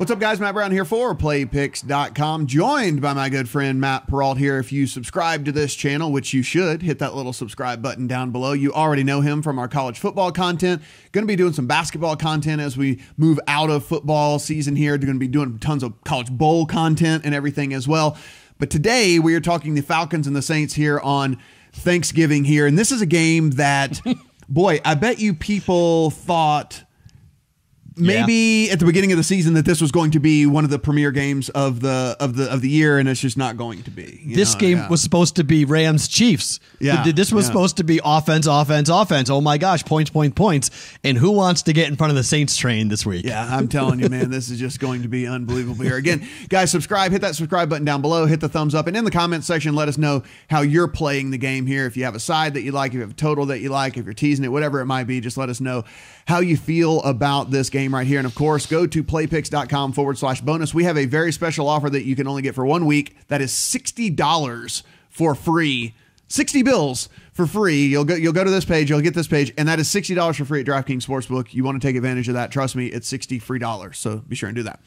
What's up, guys? Matt Brown here for PlayPicks.com, joined by my good friend Matt Peralt here. If you subscribe to this channel, which you should, hit that little subscribe button down below. You already know him from our college football content. Going to be doing some basketball content as we move out of football season here. They're going to be doing tons of college bowl content and everything as well. But today we are talking the Falcons and the Saints here on Thanksgiving here. And this is a game that, boy, I bet you people thought maybe at the beginning of the season that this was going to be one of the premier games of the year, and it's just not going to be. This game was supposed to be Rams Chiefs. Yeah, this was supposed to be offense, offense, offense. Oh my gosh, points, points, points. And who wants to get in front of the Saints train this week? Yeah, I'm telling you, man, this is just going to be unbelievable here. Again, guys, subscribe, hit that subscribe button down below, hit the thumbs up, and in the comments section, let us know how you're playing the game here. If you have a side that you like, if you have a total that you like, if you're teasing it, whatever it might be, just let us know how you feel about this game right here. And of course, go to playpicks.com/bonus. We have a very special offer that you can only get for 1 week. That is $60 for free, 60 bills for free. You'll go to this page, you'll get this page, and that is $60 for free at DraftKings Sportsbook. You want to take advantage of that. Trust me, it's 60 free dollars. So be sure and do that.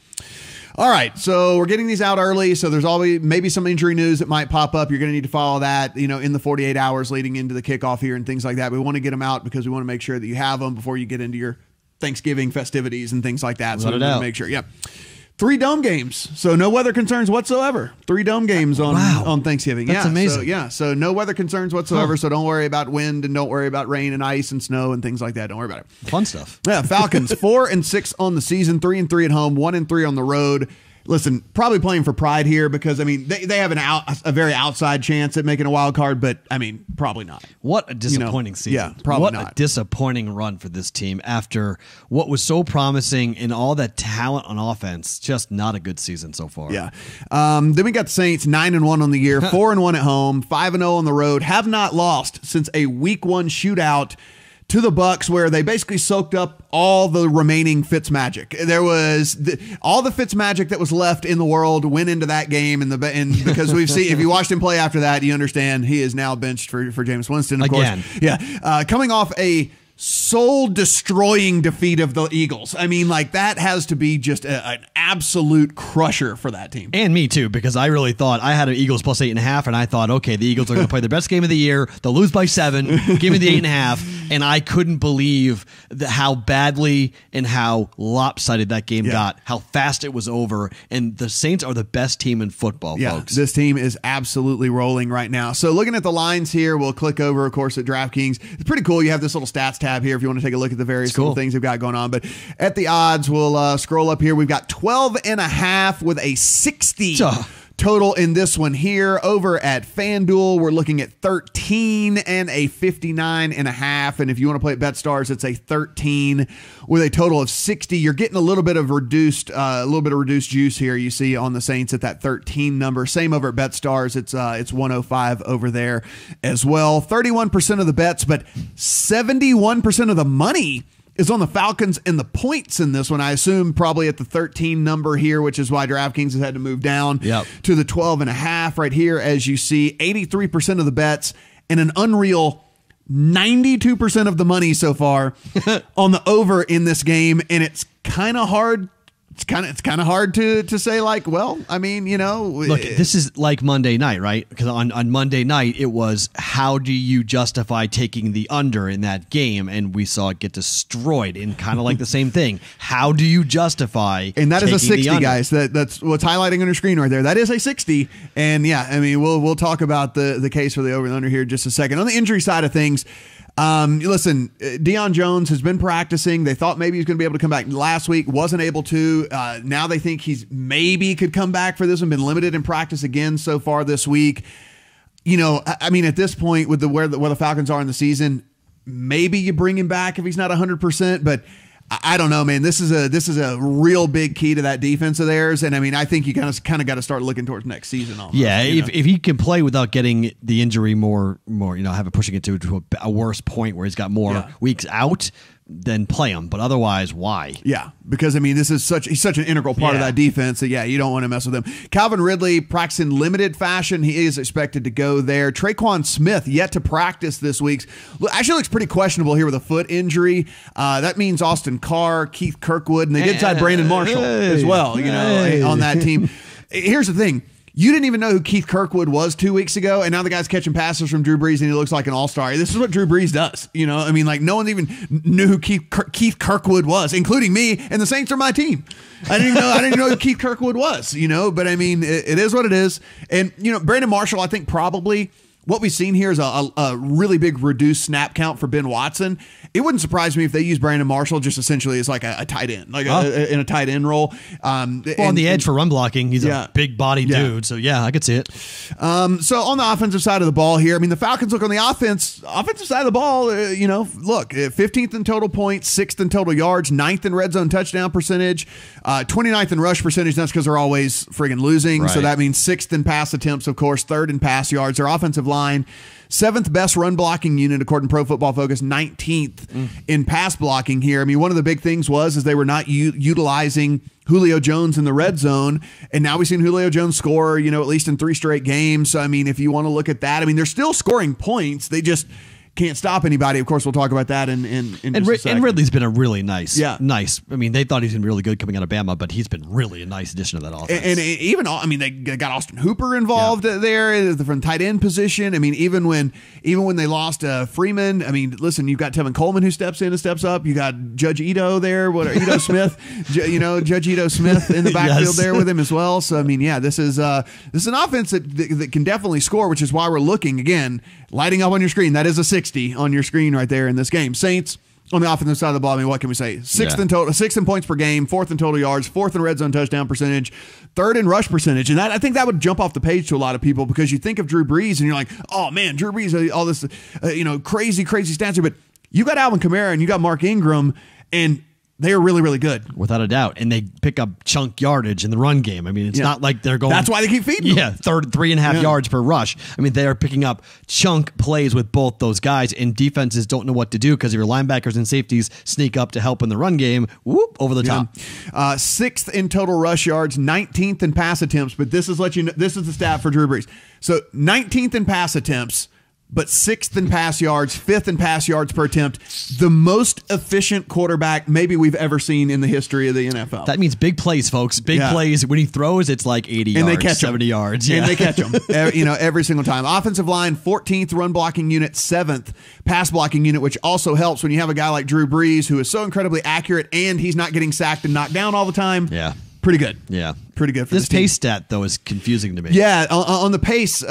All right, so we're getting these out early, so there's always maybe some injury news that might pop up. You're going to need to follow that, you know, in the 48 hours leading into the kickoff here and things like that. We want to get them out because we want to make sure that you have them before you get into your Thanksgiving festivities and things like that. So we want to make sure. Yeah. 3 dome games. So no weather concerns whatsoever. 3 dome games on Thanksgiving. That's amazing. So, so no weather concerns whatsoever. So don't worry about wind and don't worry about rain and ice and snow and things like that. Don't worry about it. Fun stuff. Yeah. Falcons 4-6 on the season, 3-3 at home, 1-3 on the road. Listen, probably playing for pride here because, I mean, they have a very outside chance at making a wild card, but, I mean, probably not. What a disappointing season. Yeah, probably not. What a disappointing run for this team after what was so promising and all that talent on offense. Just not a good season so far. Yeah. Then we got the Saints, 9-1 on the year, 4-1 at home, 5-0 on the road. Have not lost since a Week 1 shootout to the Bucks, where they basically soaked up all the remaining Fitzmagic. There was all the Fitzmagic that was left in the world went into that game, and because we've seen, if you watched him play after that, you understand he is now benched for Jameis Winston, of course. Yeah, coming off a soul-destroying defeat of the Eagles. I mean, like, that has to be just an absolute crusher for that team. And me, too, because I really thought, I had an Eagles plus 8.5, and I thought, okay, the Eagles are going to play their best game of the year. They'll lose by 7. Give me the 8.5. And I couldn't believe how badly and how lopsided that game got, how fast it was over. And the Saints are the best team in football, folks. This team is absolutely rolling right now. So looking at the lines here, we'll click over, of course, at DraftKings. It's pretty cool. You have this little stats tab here if you want to take a look at the various little things they've got going on. But at the odds, we'll scroll up here. We've got 12.5 with a 60 total in this one here. Over at FanDuel, we're looking at 13 and a 59.5. And if you want to play at BetStars, it's a 13 with a total of 60. You're getting a little bit of reduced juice here. You see on the Saints at that 13 number. Same over at BetStars, it's 105 over there as well. 31% of the bets, but 71% of the money is on the Falcons and the points in this one. I assume probably at the 13 number here, which is why DraftKings has had to move down to the 12.5 right here. As you see, 83% of the bets and an unreal 92% of the money so far on the over in this game. And it's kind of hard. It's kind of hard to say, like, well, I mean, you know, look, this is like Monday night, right? Because on Monday night, it was, how do you justify taking the under in that game? And we saw it get destroyed in kind of like the same thing. How do you justify? And that is a 60, guys. That's what's highlighting on your screen right there. That is a 60. And yeah, I mean, we'll talk about the case for the over and under here in just a second. On the injury side of things, listen, Deion Jones has been practicing. They thought maybe he was going to be able to come back last week. Wasn't able to. Now they think he's maybe could come back for this one. Been limited in practice again so far this week. You know, I mean, at this point with where the Falcons are in the season, maybe you bring him back if he's not 100%. But I don't know, man. This is a real big key to that defense of theirs, and I mean, I think you kind of got to start looking towards next season. Almost, if he can play without getting the injury more, have it pushing it to a worse point where he's got more weeks out, then play him. But otherwise, why? Yeah, because, I mean, this is he's such an integral part of that defense. So, yeah, you don't want to mess with him. Calvin Ridley practiced in limited fashion. He is expected to go there. Traquan Smith yet to practice this week. Actually looks pretty questionable here with a foot injury. That means Austin Carr, Keith Kirkwood, and they did sign Brandon Marshall as well, you know, on that team. Here's the thing. You didn't even know who Keith Kirkwood was 2 weeks ago, and now the guy's catching passes from Drew Brees, and he looks like an all-star. This is what Drew Brees does. You know, I mean, like, no one even knew who Keith Kirkwood was, including me, and the Saints are my team. I didn't know who Keith Kirkwood was, you know, but, I mean, it is what it is. And, you know, Brandon Marshall, I think probably what we've seen here is a really big reduced snap count for Ben Watson. It wouldn't surprise me if they use Brandon Marshall just essentially as like a tight end, like in a tight end role. On the edge for run blocking, he's a big body dude. So, yeah, I could see it. So on the offensive side of the ball here, I mean, the Falcons look on the offensive side of the ball, you know, look, 15th in total points, 6th in total yards, 9th in red zone touchdown percentage, 29th in rush percentage. That's because they're always friggin' losing. Right. So that means 6th in pass attempts, of course, 3rd in pass yards. Their offensive line, 7th best run blocking unit according to Pro Football Focus, 19th in pass blocking here. I mean, one of the big things was they were not utilizing Julio Jones in the red zone, and now we've seen Julio Jones score, you know, at least in 3 straight games. So, I mean, if you want to look at that, I mean, they're still scoring points. They just can't stop anybody. Of course, we'll talk about that in just a second. And Ridley's been a really nice. I mean, they thought he was going to be really good coming out of Bama, but he's been really a nice addition to that offense. And even, I mean, they got Austin Hooper involved there from tight end position. I mean, even when they lost Freeman, I mean, listen, you've got Tevin Coleman who steps in and steps up. You got Judge Ito there, Ito Smith, you know, Judge Ito Smith in the backfield there with him as well. So, I mean, yeah, this is an offense that can definitely score, which is why we're looking, again, lighting up on your screen. That is a 60 on your screen right there in this game. Saints on the offensive side of the ball. I mean, what can we say? 6th in total, 6th in points per game, 4th in total yards, 4th in red zone touchdown percentage, 3rd in rush percentage. And that, I think that would jump off the page to a lot of people because you think of Drew Brees and you're like, oh man, Drew Brees, all this, you know, crazy stats. But you got Alvin Kamara and you got Mark Ingram, and they are really, really good. Without a doubt. And they pick up chunk yardage in the run game. I mean, it's not like they're going... That's why they keep feeding them. Yeah, 3.5 yards per rush. I mean, they are picking up chunk plays with both those guys, and defenses don't know what to do because if your linebackers and safeties sneak up to help in the run game, whoop, over the top. 6th in total rush yards, 19th in pass attempts, but this is let you know, this is the stat for Drew Brees. So 19th in pass attempts, but 6th in pass yards, 5th in pass yards per attempt. The most efficient quarterback maybe we've ever seen in the history of the NFL. That means big plays, folks. Big plays. When he throws, it's like 80 and yards, they catch 70 yards. Yeah. And they catch them you know, every single time. Offensive line, 14th run blocking unit, 7th pass blocking unit, which also helps when you have a guy like Drew Brees who is so incredibly accurate and he's not getting sacked and knocked down all the time. Yeah. Pretty good. Yeah. Pretty good. For this pace stat, though, is confusing to me. Yeah. On the pace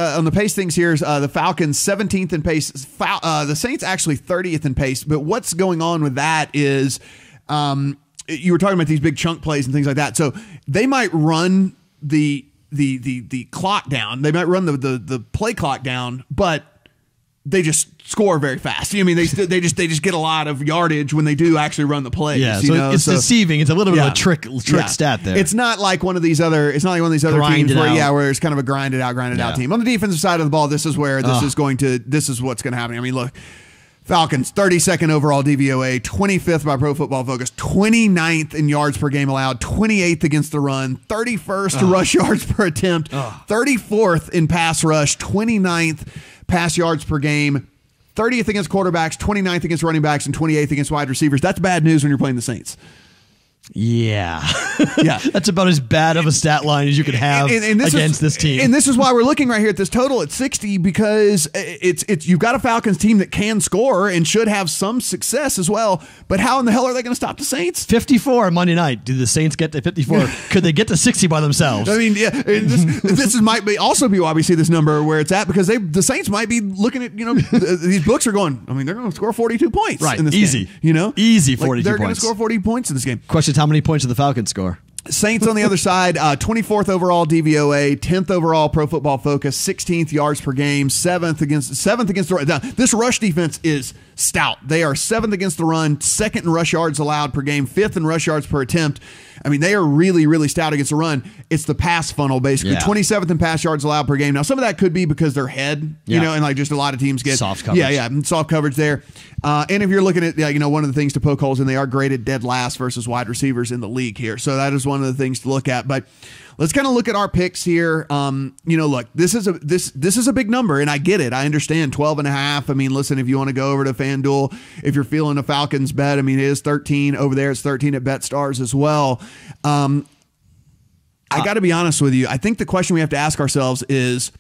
things here is the Falcons 17th in pace. The Saints actually 30th in pace. But what's going on with that is you were talking about these big chunk plays and things like that. So they might run the clock down. They might run the play clock down, but they just score very fast. I mean, they just get a lot of yardage when they do actually run the plays. Yeah, you know? It's deceiving. It's a little bit of a trick stat there. It's not like one of these other. It's not like one of these other teams where where it's kind of a grinded out team. On the defensive side of the ball, this is where this is going to. This is what's going to happen. I mean, look. Falcons, 32nd overall DVOA, 25th by Pro Football Focus, 29th in yards per game allowed, 28th against the run, 31st rush yards per attempt, 34th in pass rush, 29th pass yards per game, 30th against quarterbacks, 29th against running backs, and 28th against wide receivers. That's bad news when you're playing the Saints. Yeah. Yeah. That's about as bad of a stat line as you could have against this team. And this is why we're looking right here at this total at 60, because it's you've got a Falcons team that can score and should have some success as well. But how in the hell are they going to stop the Saints? 54 Monday night. Do the Saints get to 54? Could they get to 60 by themselves? I mean, yeah. This might be also be why we see this number where it's at, because the Saints might be looking at, you know, these books are going, I mean, they're going to score 42 points. Right. In this easy game, you know, easy 42 points. They're going to score 40 points in this game. Question. How many points did the Falcons score? Saints on the other side, 24th overall DVOA, 10th overall Pro Football Focus, 16th yards per game, 7th against the run. This rush defense is stout. They are 7th against the run, 2nd in rush yards allowed per game, 5th in rush yards per attempt. I mean, they are really, really stout against the run. It's the pass funnel, basically. Yeah. 27th in pass yards allowed per game. Now, some of that could be because they're ahead, you know, and like just a lot of teams get soft coverage. Yeah, soft coverage there. And if you're looking at, you know, one of the things to poke holes in, they are graded dead last versus wide receivers in the league here. So that is one of the things to look at. But let's kind of look at our picks here. You know, look, this is a big number, and I get it. I understand 12.5. I mean, listen, if you want to go over to FanDuel, if you're feeling a Falcons bet, I mean, it is 13 over there. It's 13 at BetStars as well. I got to be honest with you. I think the question we have to ask ourselves is,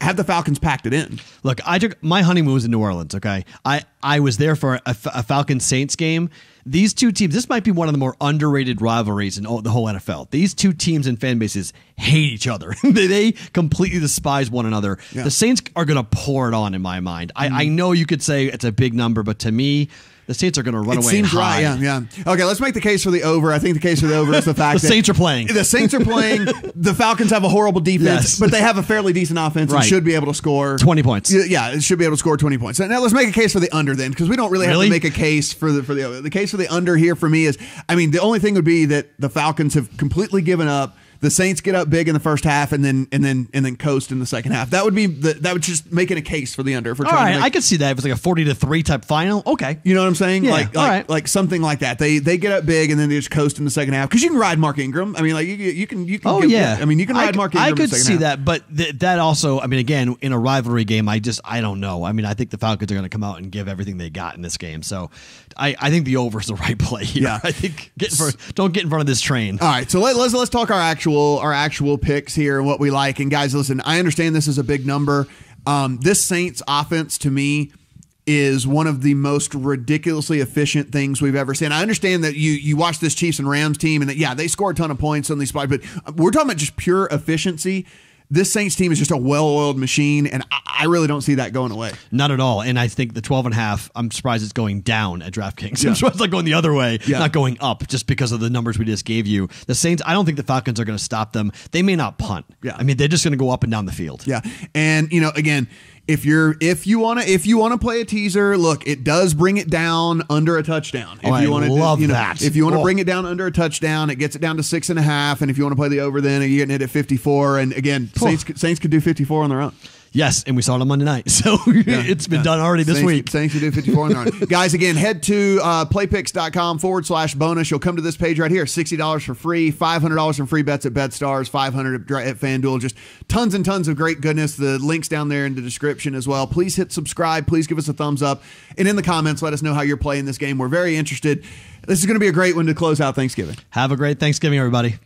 have the Falcons packed it in? Look, I took my honeymoon was in New Orleans. Okay, I was there for a Falcons Saints game. These two teams, this might be one of the more underrated rivalries in the whole NFL. These two teams and fan bases hate each other. They completely despise one another. Yeah. The Saints are going to pour it on, in my mind. I know you could say it's a big number, but to me, the Saints are going to run away and hide. Yeah. Okay, let's make the case for the over. I think the case for the over is the fact that Saints are playing. The Saints are playing. The Falcons have a horrible defense, but they have a fairly decent offense and should be able to score 20 points. Yeah, it should be able to score 20 points. Now let's make a case for the under then, because we don't really have to make a case for the over. The case for the under here for me is, I mean, the only thing would be that the Falcons have completely given up. The Saints get up big in the first half and then coast in the second half. That would be just making a case for the under. For trying to make, I could see that if it's like a 40-3 type final. Okay, you know what I'm saying? Yeah, like something like that. They get up big and then they just coast in the second half because you can ride Mark Ingram. I mean, like you can. Oh yeah. Good. I mean, you can ride Mark Ingram. I could see that, but that also, I mean, again, in a rivalry game, I don't know. I mean, I think the Falcons are going to come out and give everything they got in this game. So I think the over is the right play here. Yeah. I think don't get in front of this train. All right, so let's talk our actual picks here and what we like. And guys, listen, I understand this is a big number. This Saints offense to me is one of the most ridiculously efficient things we've ever seen. I understand that you watch this Chiefs and Rams team and that, yeah, they score a ton of points on these spots, but we're talking about just pure efficiency. This Saints team is just a well-oiled machine, and I really don't see that going away. Not at all. And I think the 12.5, I'm surprised it's going down at DraftKings. Yeah. I'm surprised it's not going the other way, not going up, just because of the numbers we just gave you. The Saints, I don't think the Falcons are going to stop them. They may not punt. Yeah. I mean, they're just going to go up and down the field. Yeah. And, you know, again, If you wanna play a teaser, look, it does bring it down under a touchdown. If you wanna bring it down under a touchdown, it gets it down to 6.5. And if you wanna play the over, then you're getting it at 54. And again, Saints could do 54 on their own. Yes, and we saw it on Monday night. So it's been done already this week. Saints could do 54 on their own. Guys, again, head to playpicks.com/bonus. You'll come to this page right here. $60 for free, $500 in free bets at BetStars, $500 at FanDuel. Just tons and tons of great goodness. The link's down there in the description as well. Please hit subscribe. Please give us a thumbs up. And in the comments, let us know how you're playing this game. We're very interested. This is going to be a great one to close out Thanksgiving. Have a great Thanksgiving, everybody.